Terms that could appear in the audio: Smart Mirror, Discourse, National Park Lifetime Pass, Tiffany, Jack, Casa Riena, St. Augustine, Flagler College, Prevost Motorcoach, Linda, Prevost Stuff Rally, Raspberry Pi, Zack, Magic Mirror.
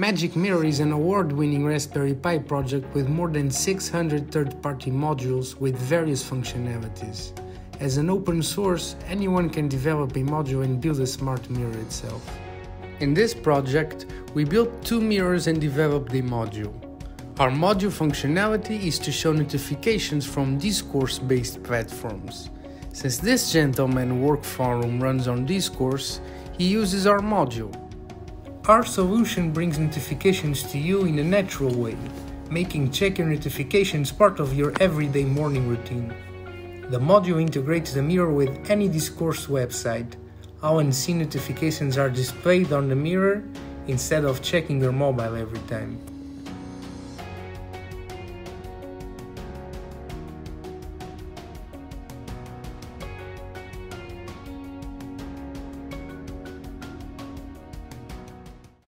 Magic Mirror is an award-winning Raspberry Pi project with more than 600 third-party modules with various functionalities. As an open source, anyone can develop a module and build a smart mirror itself. In this project, we built two mirrors and developed a module. Our module functionality is to show notifications from Discourse-based platforms. Since this gentleman work forum runs on Discourse, he uses our module. Our solution brings notifications to you in a natural way, making checking notifications part of your everyday morning routine. The module integrates the mirror with any Discourse website. All unseen notifications are displayed on the mirror instead of checking your mobile every time.